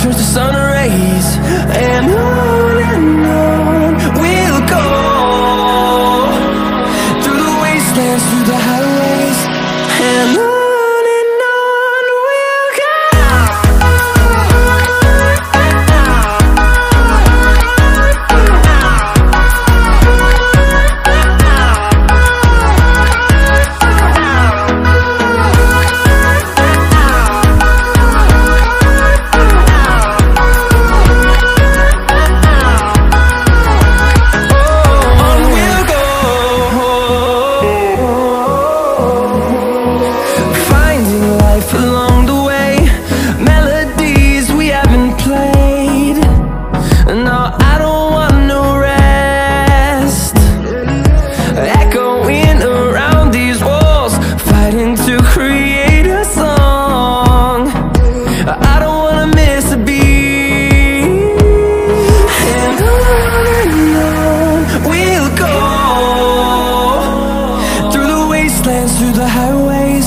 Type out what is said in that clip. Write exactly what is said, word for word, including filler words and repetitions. turns to sun rays. And on and on we'll go, through the wastelands, through the highways, and on. Through the highways,